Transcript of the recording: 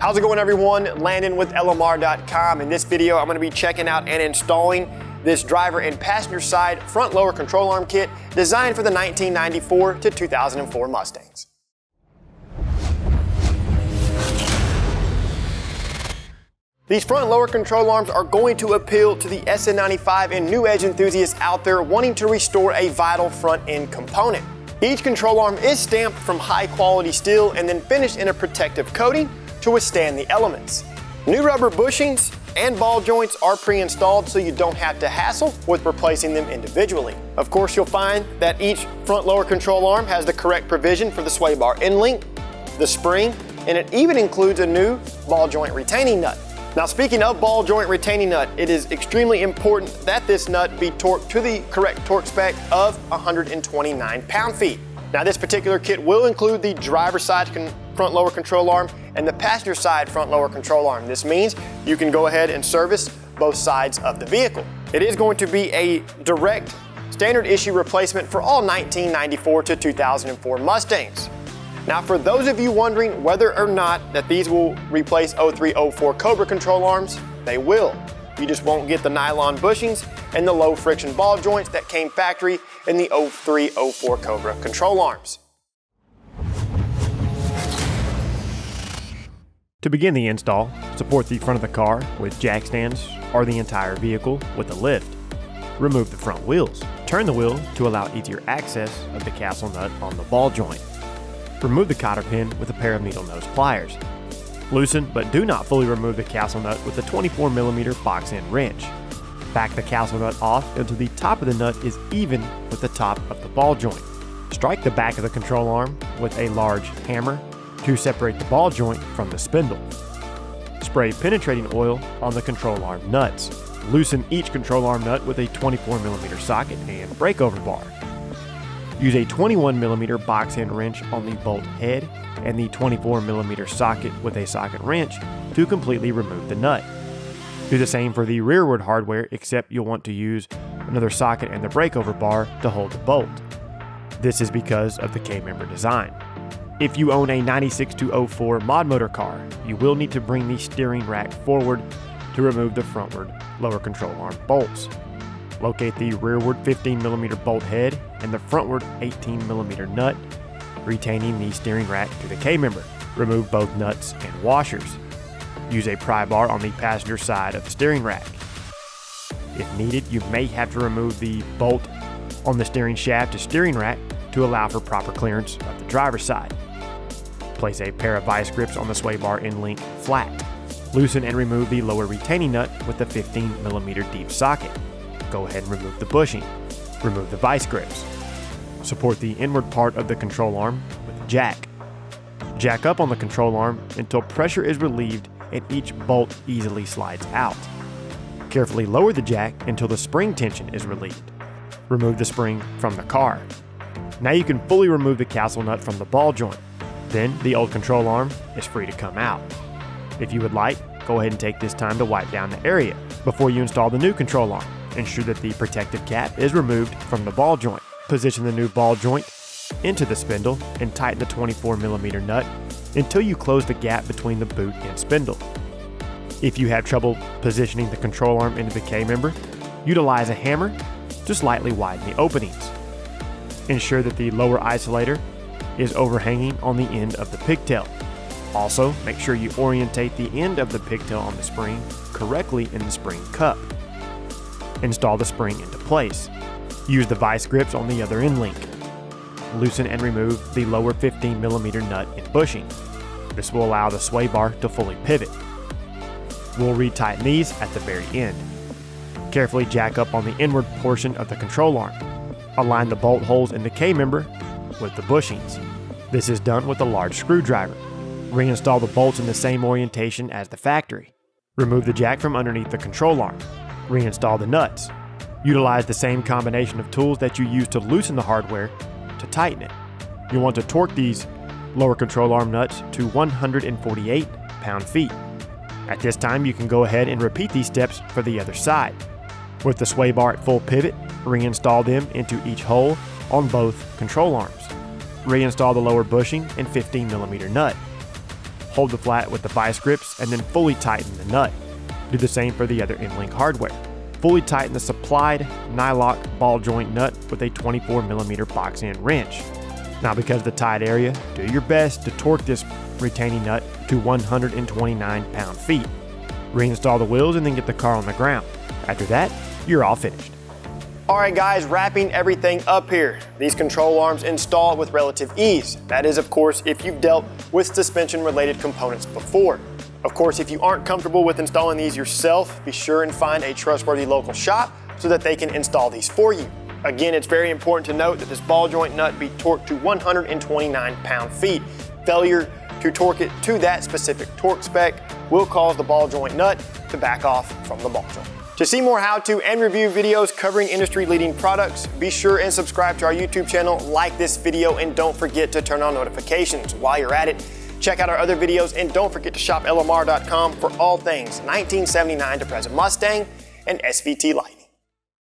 How's it going, everyone? Landon with LMR.com. In this video, I'm going to be checking out and installing this driver and passenger side front lower control arm kit designed for the 1994 to 2004 Mustangs. These front lower control arms are going to appeal to the SN95 and New Edge enthusiasts out there wanting to restore a vital front end component. Each control arm is stamped from high quality steel and then finished in a protective coating to withstand the elements. New rubber bushings and ball joints are pre-installed so you don't have to hassle with replacing them individually. Of course, you'll find that each front lower control arm has the correct provision for the sway bar end link, the spring, and it even includes a new ball joint retaining nut. Now, speaking of ball joint retaining nut, it is extremely important that this nut be torqued to the correct torque spec of 129 pound-feet. Now, this particular kit will include the driver side front lower control arm and the passenger side front lower control arm. This means you can go ahead and service both sides of the vehicle. It is going to be a direct standard issue replacement for all 1994 to 2004 Mustangs. Now, for those of you wondering whether or not that these will replace 0304 Cobra control arms, they will. You just won't get the nylon bushings and the low friction ball joints that came factory in the 0304 Cobra control arms. To begin the install, support the front of the car with jack stands or the entire vehicle with a lift. Remove the front wheels. Turn the wheel to allow easier access of the castle nut on the ball joint. Remove the cotter pin with a pair of needle nose pliers. Loosen but do not fully remove the castle nut with a 24mm box end wrench. Back the castle nut off until the top of the nut is even with the top of the ball joint. Strike the back of the control arm with a large hammer to separate the ball joint from the spindle. Spray penetrating oil on the control arm nuts. Loosen each control arm nut with a 24mm socket and breakover bar. Use a 21mm box end wrench on the bolt head and the 24mm socket with a socket wrench to completely remove the nut. Do the same for the rearward hardware, except you'll want to use another socket and the breakover bar to hold the bolt. This is because of the K-member design. If you own a 96204 mod motor car, you will need to bring the steering rack forward to remove the frontward lower control arm bolts. Locate the rearward 15mm bolt head and the frontward 18mm nut, retaining the steering rack to the K-member. Remove both nuts and washers. Use a pry bar on the passenger side of the steering rack. If needed, you may have to remove the bolt on the steering shaft to steering rack to allow for proper clearance of the driver's side. Place a pair of vice grips on the sway bar end link flat. Loosen and remove the lower retaining nut with the 15mm deep socket. Go ahead and remove the bushing. Remove the vice grips. Support the inward part of the control arm with a jack. Jack up on the control arm until pressure is relieved and each bolt easily slides out. Carefully lower the jack until the spring tension is relieved. Remove the spring from the car. Now you can fully remove the castle nut from the ball joint. Then the old control arm is free to come out. If you would like, go ahead and take this time to wipe down the area before you install the new control arm. Ensure that the protective cap is removed from the ball joint. Position the new ball joint into the spindle and tighten the 24mm nut until you close the gap between the boot and spindle. If you have trouble positioning the control arm into the K-member, utilize a hammer to slightly widen the openings. Ensure that the lower isolator is overhanging on the end of the pigtail. Also, make sure you orientate the end of the pigtail on the spring correctly in the spring cup. Install the spring into place. Use the vice grips on the other end link. Loosen and remove the lower 15mm nut and bushing. This will allow the sway bar to fully pivot. We'll retighten these at the very end. Carefully jack up on the inward portion of the control arm. Align the bolt holes in the K-member with the bushings. This is done with a large screwdriver. Reinstall the bolts in the same orientation as the factory. Remove the jack from underneath the control arm. Reinstall the nuts. Utilize the same combination of tools that you used to loosen the hardware to tighten it. You want to torque these lower control arm nuts to 148 pound-feet. At this time, you can go ahead and repeat these steps for the other side. With the sway bar at full pivot, reinstall them into each hole on both control arms. Reinstall the lower bushing and 15mm nut. Hold the flat with the bias grips and then fully tighten the nut. Do the same for the other end-link hardware. Fully tighten the supplied Nylock ball joint nut with a 24mm box end wrench. Now because of the tight area, do your best to torque this retaining nut to 129 pound-feet. Reinstall the wheels and then get the car on the ground. After that, you're all finished. All right guys, wrapping everything up here. These control arms installed with relative ease. That is, of course, if you've dealt with suspension-related components before. Of course, if you aren't comfortable with installing these yourself, be sure and find a trustworthy local shop so that they can install these for you. Again, it's very important to note that this ball joint nut be torqued to 129 pound-feet. Failure to torque it to that specific torque spec will cause the ball joint nut to back off from the ball joint. To see more how-to and review videos covering industry-leading products, be sure and subscribe to our YouTube channel, like this video, and don't forget to turn on notifications. While you're at it, check out our other videos and don't forget to shop LMR.com for all things 1979 to present Mustang and SVT Lightning.